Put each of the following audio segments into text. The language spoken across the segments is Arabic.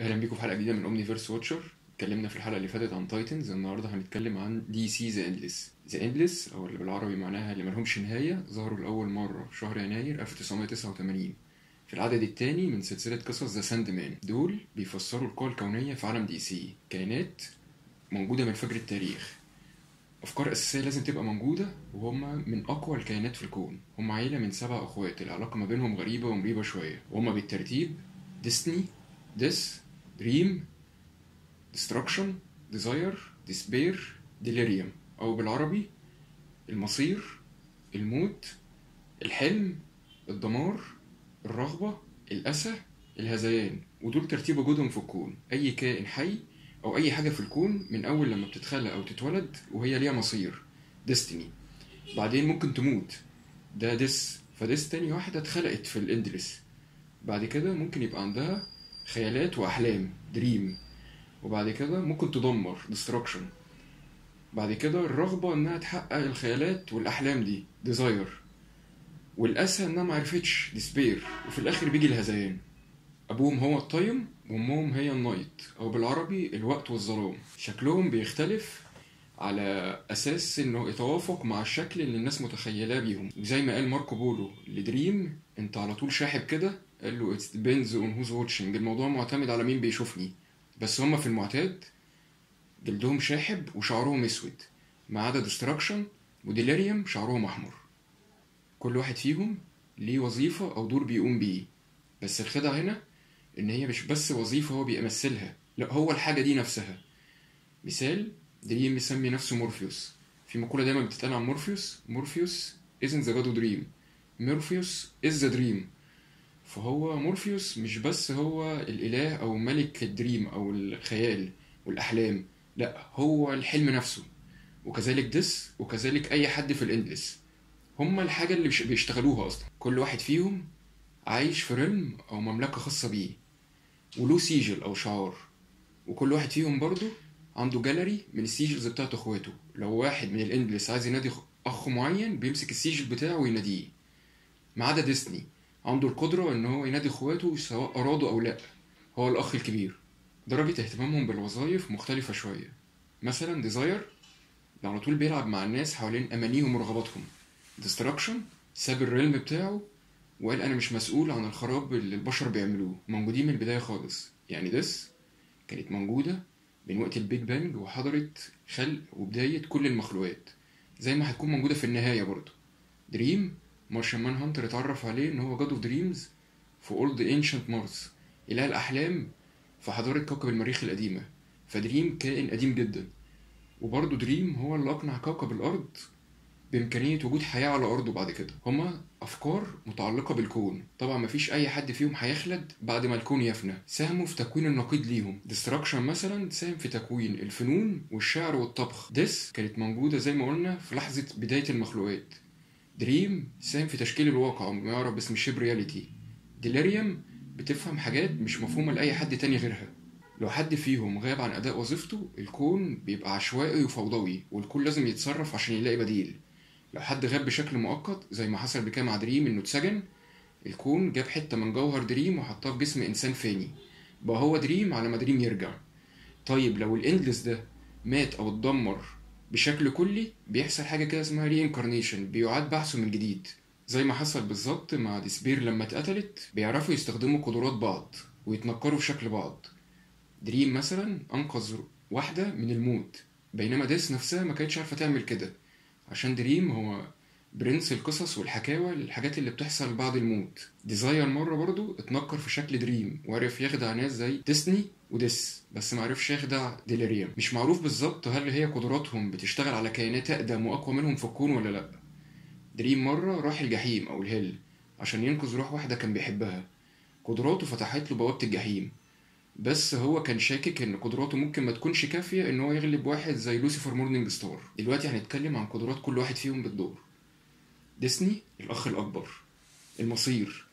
اهلا بيكم في حلقه جديده من اومني فيرس واتشر. اتكلمنا في الحلقه اللي فاتت عن تايتنز، النهارده هنتكلم عن دي سي ذا اندلس. ذا اندلس او اللي بالعربي معناها اللي ملهمش نهايه، ظهروا لاول مره في شهر يناير 1989 في العدد الثاني من سلسله قصص ذا ساندمان. دول بيفسروا القوى الكونيه في عالم دي سي، كائنات موجوده من فجر التاريخ، افكار اساسيه لازم تبقى موجوده، وهم من اقوى الكائنات في الكون. هم عيله من 7 اخوات، العلاقه ما بينهم غريبه ومريبه شويه، وهم بالترتيب ديستني، Death، Dream، Destruction، Desire، Despair، Delirium، أو بالعربي المصير، الموت، الحلم، الدمار، الرغبة، الأسى، الهذيان. ودول ترتيب وجودهم في الكون. أي كائن حي أو أي حاجة في الكون من أول لما بتتخلق أو تتولد وهي ليها مصير Destiny، بعدين ممكن تموت، ده ديس، فديس تاني واحدة اتخلقت في الإندلس، بعد كده ممكن يبقى عندها خيالات واحلام دريم، وبعد كده ممكن تدمر ديستراكشن، بعد كده الرغبه انها تحقق الخيالات والاحلام دي ديزاير، والاسى انها معرفتش ديسبير، وفي الاخر بيجي الهذيان. ابوهم هو التايم وامهم هي النايت او بالعربي الوقت والظلام. شكلهم بيختلف على اساس انه يتوافق مع الشكل اللي الناس متخيلاه بيهم، وزي ما قال ماركو بولو لدريم انت على طول شاحب كده، قال له it depends on who's watching، الموضوع معتمد على مين بيشوفني. بس هما في المعتاد جلدهم شاحب وشعرهم اسود، ما عدا ديستراكشن وديليريوم شعرهم احمر. كل واحد فيهم ليه وظيفه او دور بيقوم بيه، بس الخدعه هنا ان هي مش بس وظيفه هو بيمثلها، لا هو الحاجه دي نفسها. مثال دريم بيسمي نفسه مورفيوس، في مقوله دايما بتتقال عن مورفيوس، مورفيوس isn't the god of dream، مورفيوس is the dream. فهو مورفيوس مش بس هو الإله أو ملك الدريم أو الخيال والأحلام، لأ هو الحلم نفسه، وكذلك ديس، وكذلك أي حد في الإندلس. هما الحاجة اللي بيشتغلوها أصلا. كل واحد فيهم عايش في ريلم أو مملكة خاصة بيه، وله سيجل أو شعار، وكل واحد فيهم برضه عنده جاليري من السيجلز بتاعت إخواته. لو واحد من الإندلس عايز ينادي أخ معين بيمسك السيجل بتاعه ويناديه، ما عدا ديستني عنده القدرة إن هو ينادي إخواته سواء أرادوا أو لأ، هو الأخ الكبير. درجة اهتمامهم بالوظائف مختلفة شوية، مثلا ديزاير على طول بيلعب مع الناس حوالين أمانيهم ورغباتهم، ديستراكشن ساب الريلم بتاعه وقال أنا مش مسؤول عن الخراب اللي البشر بيعملوه، موجودين من البداية خالص. يعني ديس كانت موجودة من وقت البيج بانج وحضرت خلق وبداية كل المخلوقات، زي ما هتكون موجودة في النهاية برضه. دريم مارشان مان هانتر اتعرف عليه ان هو جاد اوف دريمز في اولد انشنت مارس، اله الاحلام في حضاره كوكب المريخ القديمه، فدريم كائن قديم جدا. وبرضه دريم هو اللي اقنع كوكب الارض بامكانيه وجود حياه على ارضه. بعد كده هما افكار متعلقه بالكون، طبعا مفيش اي حد فيهم هيخلد بعد ما الكون يفنى. ساهموا في تكوين النقيض ليهم، ديستراكشن مثلا ساهم في تكوين الفنون والشعر والطبخ، ديس كانت موجوده زي ما قلنا في لحظه بدايه المخلوقات، دريم ساهم في تشكيل الواقع ما يعرف باسم الشيب رياليتي، ديليريوم بتفهم حاجات مش مفهومة لأي حد تاني غيرها. لو حد فيهم غاب عن أداء وظيفته الكون بيبقى عشوائي وفوضوي، والكل لازم يتصرف عشان يلاقي بديل. لو حد غاب بشكل مؤقت زي ما حصل بكام مع دريم إنه اتسجن، الكون جاب حتة من جوهر دريم وحطها في جسم إنسان فاني، بقى هو دريم على ما دريم يرجع. طيب لو الإندلس ده مات أو اتدمر بشكل كلي بيحصل حاجه كده اسمها ريانكارنيشن، بيعاد بحثه من جديد زي ما حصل بالظبط مع ديسبير لما اتقتلت. بيعرفوا يستخدموا قدرات بعض ويتنكروا في شكل بعض، دريم مثلا انقذ واحده من الموت بينما ديس نفسها ما كانتش عارفه تعمل كده، عشان دريم هو برنس القصص والحكاوى للحاجات اللي بتحصل بعد الموت. ديزاير مره برضو اتنكر في شكل دريم وعرف يخدع ناس زي ديستني وديس، بس معرفش يخدع ديليريوم. مش معروف بالظبط هل هي قدراتهم بتشتغل على كائنات اقدم واقوى منهم في الكون ولا لا. دريم مره راح الجحيم او الهل عشان ينقذ روح واحده كان بيحبها، قدراته فتحت له بوابه الجحيم، بس هو كان شاكك ان قدراته ممكن ما تكونش كافيه ان هو يغلب واحد زي لوسيفر مورنينجستار. دلوقتي هنتكلم عن قدرات كل واحد فيهم بالدور. ديستني الأخ الأكبر، المصير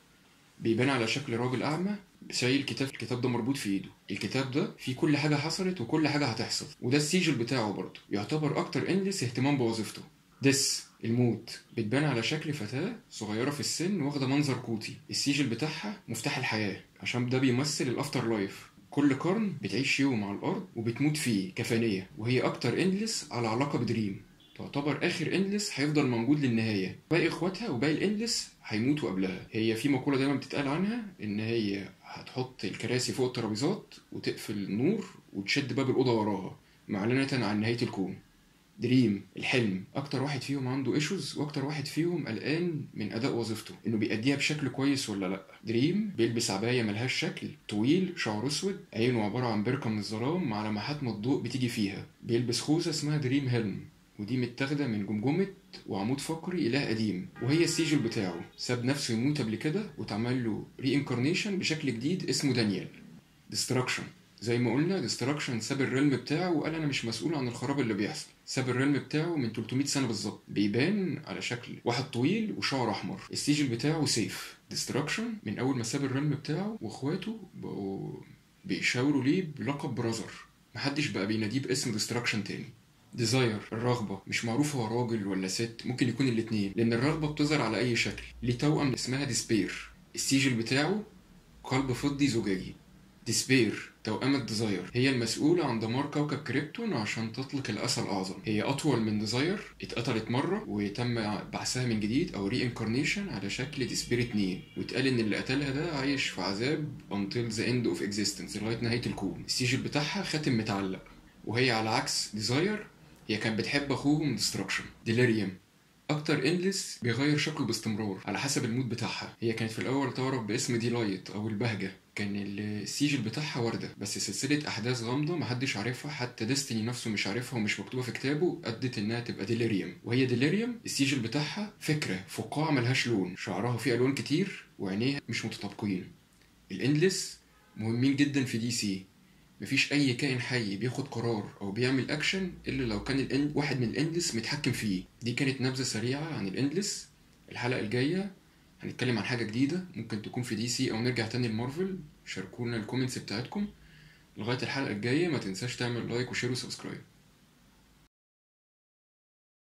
بيبان على شكل راجل أعمى شايل كتاب، الكتاب ده مربوط في إيده، الكتاب ده فيه كل حاجة حصلت وكل حاجة هتحصل، وده السيجل بتاعه برضه، يعتبر أكتر إندلس اهتمام بوظيفته. ديس الموت بتبان على شكل فتاة صغيرة في السن واخدة منظر قوتي، السيجل بتاعها مفتاح الحياة عشان ده بيمثل الأفتر لايف، كل قرن بتعيش يوم على الارض وبتموت فيه كفانيه، وهي اكتر اندلس على علاقه بدريم، تعتبر اخر اندلس هيفضل موجود للنهايه، باقي اخواتها وباقي الاندلس هيموتوا قبلها. هي في مقوله دايما بتتقال عنها ان هي هتحط الكراسي فوق الترابيزات وتقفل النور وتشد باب الاوضه وراها معلنه عن نهايه الكون. دريم الحلم اكتر واحد فيهم عنده ايشوز، واكتر واحد فيهم قلقان من اداء وظيفته انه بيأديها بشكل كويس ولا لا. دريم بيلبس عبايه ملهاش شكل، طويل، شعره اسود، عينه عباره عن بركه من الظلام مع لمحات الضوء بتيجي فيها، بيلبس خوذه اسمها دريم هيلم ودي متاخده من جمجمه وعمود فقري اله قديم وهي السجل بتاعه، ساب نفسه يموت قبل كده واتعمل له ري انكارنيشن بشكل جديد اسمه دانيال. ديستراكشن زي ما قلنا ديستراكشن ساب الريلم بتاعه وقال انا مش مسؤول عن الخراب اللي بيحصل. ساب الريلم بتاعه من 300 سنه بالظبط، بيبان على شكل واحد طويل وشعره احمر، السجل بتاعه سيف. ديستراكشن من اول ما ساب الريلم بتاعه واخواته بقوا بيشاوروا ليه بلقب براذر، محدش بقى بيناديه باسم ديستراكشن تاني. ديزاير الرغبه، مش معروف هو راجل ولا ست، ممكن يكون الاثنين لان الرغبه بتظهر على اي شكل. ليه توأم اسمها ديسبير، السجل بتاعه قلب فضي زجاجي. ديسبير توأمة ديزاير، هي المسؤولة عن دمار كوكب كريبتون عشان تطلق الأسى الأعظم. هي أطول من ديزاير، اتقتلت مرة وتم بعثها من جديد أو ري انكارنيشن على شكل ديسبير 2، واتقال إن اللي قتلها ده عايش في عذاب until the end of existence لغاية نهاية الكون. السجل بتاعها خاتم متعلق، وهي على عكس ديزاير هي كانت بتحب أخوهم ديستراكشن. ديليريوم أكتر إندلس بيغير شكله باستمرار على حسب المود بتاعها، هي كانت في الأول تعرف باسم ديلايت أو البهجة، كان السيجل بتاعها وردة، بس سلسلة أحداث غامضة محدش عارفها حتى ديستني نفسه مش عارفها ومش مكتوبة في كتابه أدت إنها تبقى ديليريوم. وهي ديليريوم السيجل بتاعها فكرة فقاعة ملهاش لون، شعرها فيه ألوان كتير وعينيها مش متطابقين. الإندلس مهمين جدا في دي سي، مفيش أي كائن حي بياخد قرار أو بيعمل أكشن إلا لو كان واحد من الإندلس متحكم فيه. دي كانت نبذة سريعة عن الإندلس، الحلقة الجاية هنتكلم عن حاجة جديدة ممكن تكون في دي سي أو نرجع تاني لمارفل. شاركونا الكومنتس بتاعتكم، لغاية الحلقة الجاية ما تنساش تعمل لايك وشير وسبسكرايب.